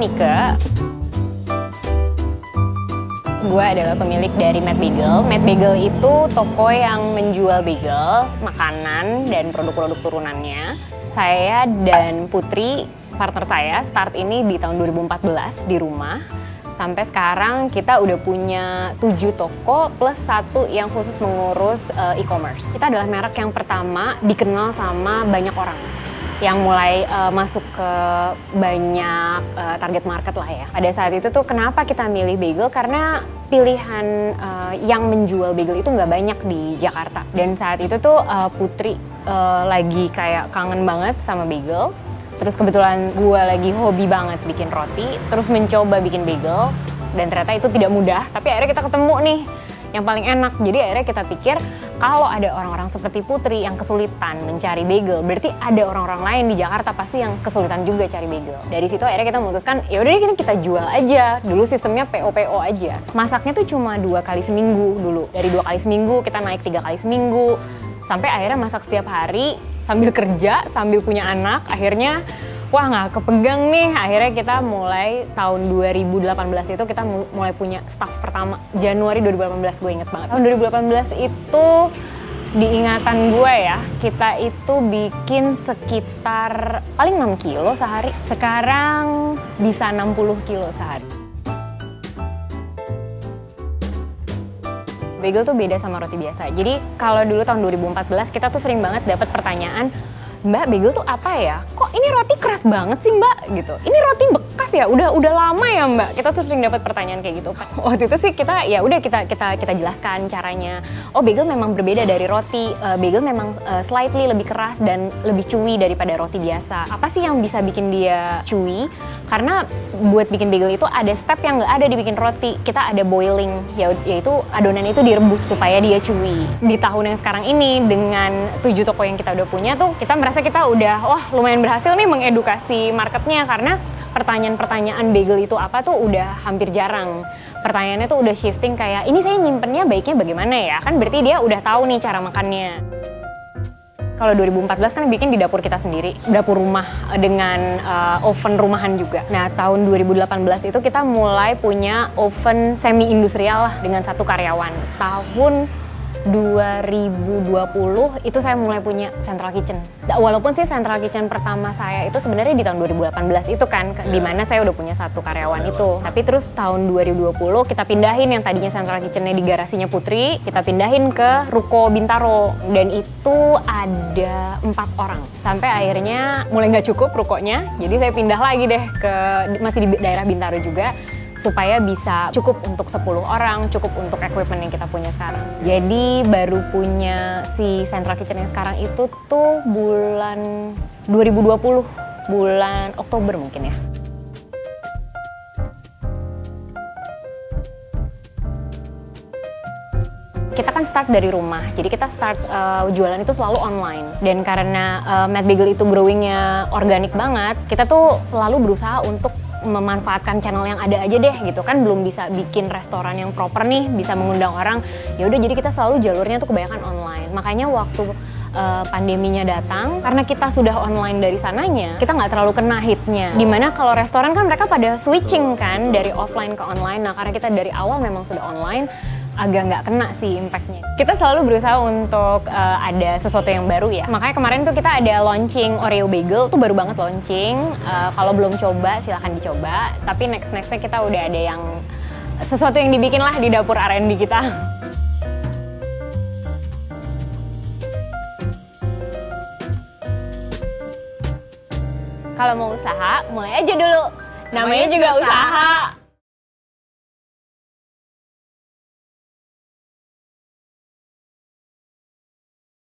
Nike. Gue adalah pemilik dari Mad Bagel. Mad Bagel itu toko yang menjual bagel, makanan, dan produk-produk turunannya. Saya dan Putri, partner saya, start ini di tahun 2014 di rumah. Sampai sekarang kita udah punya 7 toko plus 1 yang khusus mengurus e-commerce. Kita adalah merek yang pertama dikenal sama banyak orang. Yang mulai masuk ke banyak target market lah ya. Pada saat itu tuh kenapa kita milih bagel? Karena pilihan yang menjual bagel itu nggak banyak di Jakarta. Dan saat itu tuh Putri lagi kayak kangen banget sama bagel. Terus kebetulan gue lagi hobi banget bikin roti, terus mencoba bikin bagel, dan ternyata itu tidak mudah. Tapi akhirnya kita ketemu nih yang paling enak. Jadi akhirnya kita pikir kalau ada orang-orang seperti Putri yang kesulitan mencari bagel, berarti ada orang-orang lain di Jakarta pasti yang kesulitan juga cari bagel. Dari situ akhirnya kita memutuskan, yaudah deh kita jual aja. Dulu sistemnya PO-PO aja. Masaknya tuh cuma 2 kali seminggu dulu. Dari 2 kali seminggu kita naik 3 kali seminggu. Sampai akhirnya masak setiap hari, sambil kerja, sambil punya anak. Akhirnya, wah nggak kepegang nih. Akhirnya kita mulai tahun 2018 itu kita mulai punya staff pertama. Januari 2018 gue inget banget. Tahun 2018 itu diingatan gue ya, kita itu bikin sekitar paling 6 kilo sehari. Sekarang bisa 60 kilo sehari. Bagel tuh beda sama roti biasa. Jadi kalau dulu tahun 2014 kita tuh sering banget dapat pertanyaan, "Mbak, bagel tuh apa ya? Kok ini roti keras banget sih, Mbak?" gitu. "Ini roti bekas ya? Udah lama ya, Mbak?" Kita tuh sering dapat pertanyaan kayak gitu. Waktu itu sih kita ya udah kita jelaskan caranya. Oh, bagel memang berbeda dari roti. Bagel memang slightly lebih keras dan lebih chewy daripada roti biasa. Apa sih yang bisa bikin dia chewy? Karena buat bikin bagel itu ada step yang nggak ada dibikin roti. Kita ada boiling, yaitu adonan itu direbus supaya dia chewy. Di tahun yang sekarang ini dengan 7 toko yang kita udah punya tuh, kita merasa kita udah wah lumayan berhasil nih mengedukasi marketnya, karena pertanyaan-pertanyaan bagel itu apa tuh udah hampir jarang. Pertanyaannya tuh udah shifting kayak, ini saya nyimpennya baiknya bagaimana ya? Kan berarti dia udah tahu nih cara makannya. Kalau 2014 kan bikin di dapur kita sendiri, dapur rumah dengan oven rumahan juga. Nah tahun 2018 itu kita mulai punya oven semi industrial lah dengan 1 karyawan. Tahun 2020 itu saya mulai punya central kitchen. Walaupun sih central kitchen pertama saya itu sebenarnya di tahun 2018 itu kan, dimana saya udah punya 1 karyawan itu. Tapi terus tahun 2020 kita pindahin yang tadinya central kitchennya di garasinya Putri, kita pindahin ke Ruko Bintaro, dan itu ada 4 orang. Sampai akhirnya mulai nggak cukup rukonya, jadi saya pindah lagi deh ke masih di daerah Bintaro juga, supaya bisa cukup untuk 10 orang, cukup untuk equipment yang kita punya sekarang. Jadi baru punya si central kitchen yang sekarang itu tuh bulan 2020, bulan Oktober mungkin ya. Kita kan start dari rumah, jadi kita start jualan itu selalu online. Dan karena Mad Bagel itu growingnya organik banget, kita tuh selalu berusaha untuk memanfaatkan channel yang ada aja deh gitu kan. Belum bisa bikin restoran yang proper nih, bisa mengundang orang, ya udah jadi kita selalu jalurnya tuh kebanyakan online. Makanya waktu pandeminya datang, karena kita sudah online dari sananya, kita nggak terlalu kena hitnya. Dimana kalau restoran kan mereka pada switching kan dari offline ke online. Nah karena kita dari awal memang sudah online, agak nggak kena sih impactnya. Kita selalu berusaha untuk ada sesuatu yang baru ya. Makanya kemarin tuh kita ada launching Oreo bagel, tuh baru banget launching. Kalau belum coba silahkan dicoba. Tapi nextnya kita udah ada yang sesuatu yang dibikin lah di dapur R&D kita. Kalau mau usaha, mulai aja dulu. Namanya juga usaha.